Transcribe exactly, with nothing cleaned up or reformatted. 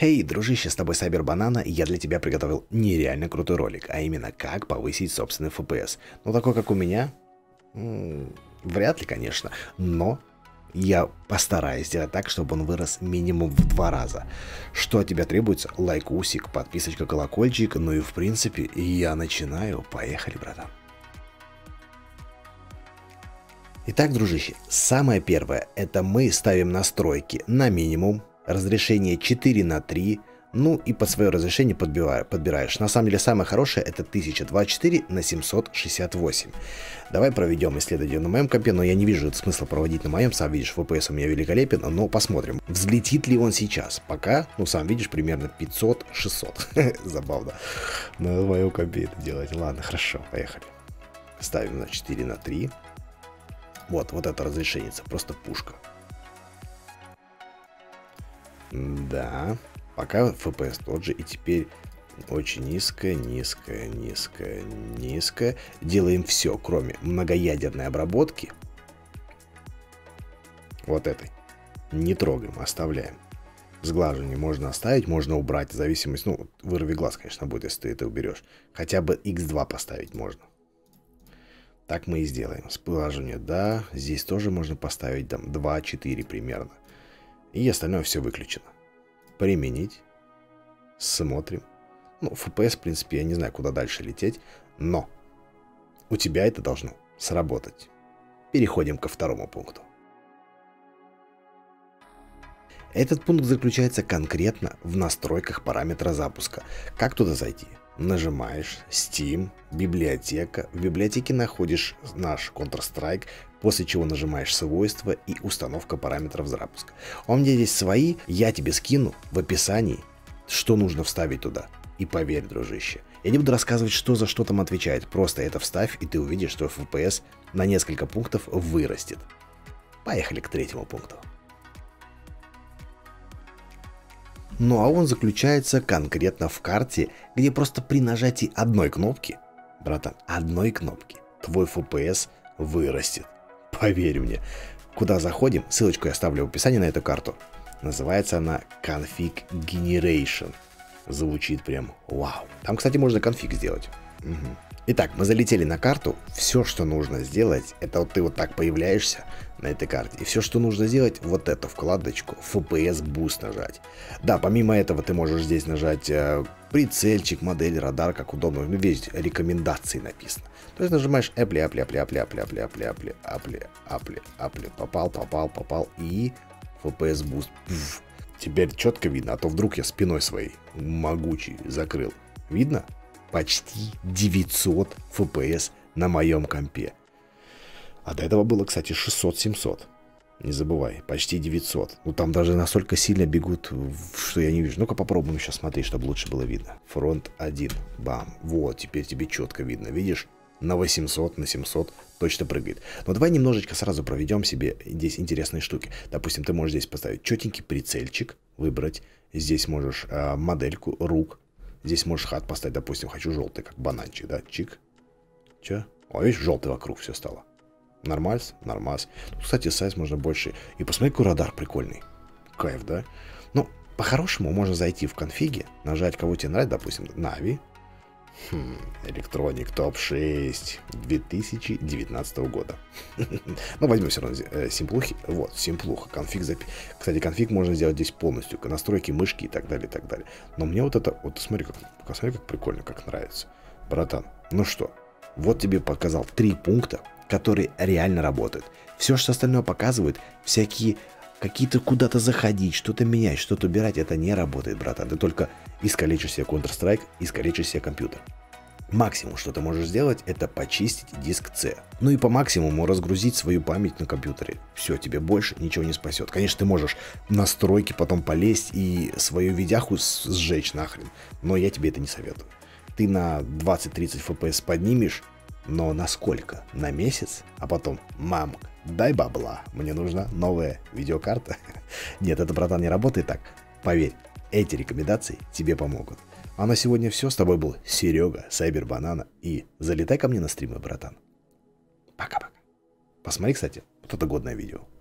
Эй, hey, дружище, с тобой CyberBanana, и я для тебя приготовил нереально крутой ролик, а именно как повысить собственный эф пи эс. Ну, такой, как у меня, м-м, вряд ли, конечно, но я постараюсь сделать так, чтобы он вырос минимум в два раза. Что от тебя требуется? Лайкусик, подписочка, колокольчик, ну и в принципе, я начинаю. Поехали, братан. Итак, дружище, самое первое, это мы ставим настройки на минимум. Разрешение четыре на три, ну и под свое разрешение подбиваю, подбираешь. На самом деле самое хорошее это тысяча двадцать четыре на семьсот шестьдесят восемь. Давай проведем исследование на моем компе, но я не вижу смысла проводить на моем, сам видишь, эф пи эс у меня великолепен, но посмотрим, взлетит ли он сейчас. Пока, ну сам видишь, примерно пятьсот шестьсот, забавно, на моем компе это делать. Ладно, хорошо, поехали. Ставим на четыре на три, вот, вот это разрешение, просто пушка. Да, пока эф пи эс тот же, и теперь очень низко, низко, низко, низко. Делаем все, кроме многоядерной обработки. Вот этой. Не трогаем, оставляем. Сглаживание можно оставить, можно убрать, в зависимости, ну, вырви глаз, конечно, будет, если ты это уберешь. Хотя бы икс два поставить можно. Так мы и сделаем. Сглаживание, да, здесь тоже можно поставить, там, два, четыре примерно. И остальное все выключено. Применить. Смотрим. Ну, эф пи эс, в принципе, я не знаю, куда дальше лететь. Но у тебя это должно сработать. Переходим ко второму пункту. Этот пункт заключается конкретно в настройках параметра запуска. Как туда зайти? Нажимаешь Steam, библиотека. В библиотеке находишь наш Counter-Strike, после чего нажимаешь свойства и установка параметров запуска. У меня здесь свои, я тебе скину в описании, что нужно вставить туда. И поверь, дружище, я не буду рассказывать, что за что там отвечает, просто это вставь, и ты увидишь, что эф пи эс на несколько пунктов вырастет. Поехали к третьему пункту. Ну а он заключается конкретно в карте, где просто при нажатии одной кнопки, братан, одной кнопки, твой эф пи эс вырастет. Поверь мне. Куда заходим? Ссылочку я оставлю в описании на эту карту. Называется она Config Generation. Звучит прям вау. Там, кстати, можно конфиг сделать. Угу. Итак, мы залетели на карту. Все, что нужно сделать, это вот ты вот так появляешься на этой карте. И все, что нужно сделать, вот эту вкладочку эф пи эс Boost нажать. Да, помимо этого ты можешь здесь нажать э, прицельчик, модель, радар, как удобно. Ну, весь рекомендации написано. То есть нажимаешь апли, апли, апли, апли, апли, апли, апли, апли, апли, апли, апли, попал, попал, попал и эф пи эс Boost. Пфф. Теперь четко видно, а то вдруг я спиной своей могучей закрыл. Видно? Почти девятьсот эф пи эс на моем компе. А до этого было, кстати, шестьсот-семьсот. Не забывай, почти девятьсот. Ну там даже настолько сильно бегут, что я не вижу. Ну-ка попробуем сейчас смотреть, чтобы лучше было видно. Фронт один. Бам. Вот, теперь тебе четко видно. Видишь? На восемьсот, на семьсот точно прыгает. Но давай немножечко сразу проведем себе здесь интересные штуки. Допустим, ты можешь здесь поставить четенький прицельчик, выбрать. Здесь можешь э, модельку, рук. Здесь можешь хат поставить, допустим, хочу желтый, как бананчик, да, чик. Че? О, видишь, желтый вокруг все стало. Нормальс? Нормальс. Ну, кстати, сайз можно больше. И посмотри, какой радар прикольный. Кайф, да? Ну, по-хорошему можно зайти в конфиги, нажать, кого тебе нравится, допустим, Na'Vi. Хм, Electronic топ шесть две тысячи девятнадцатого года. Ну, возьмем все равно симплухи. Вот, симплуха. Конфиг запи... Кстати, конфиг можно сделать здесь полностью. Настройки мышки и так далее, и так далее. Но мне вот это... Вот, смотри, как, смотри, как прикольно, как нравится. Братан, ну что? Вот тебе показал три пункта, которые реально работают. Все, что остальное показывает, всякие... Какие-то куда-то заходить, что-то менять, что-то убирать, это не работает, братан. Ты только искалечишь себе Counter-Strike, искалечишь себе компьютер. Максимум, что ты можешь сделать, это почистить диск C. Ну и по максимуму разгрузить свою память на компьютере. Все, тебе больше ничего не спасет. Конечно, ты можешь в настройки потом полезть и свою видяху сжечь нахрен, но я тебе это не советую. Ты на двадцать-тридцать эф пи эс поднимешь, но на сколько? На месяц? А потом, мам, дай бабла, мне нужна новая видеокарта. Нет, это, братан, не работает так. Поверь, эти рекомендации тебе помогут. А на сегодня все. С тобой был Серега, CyberBanana. И залетай ко мне на стримы, братан. Пока-пока. Посмотри, кстати, вот это годное видео.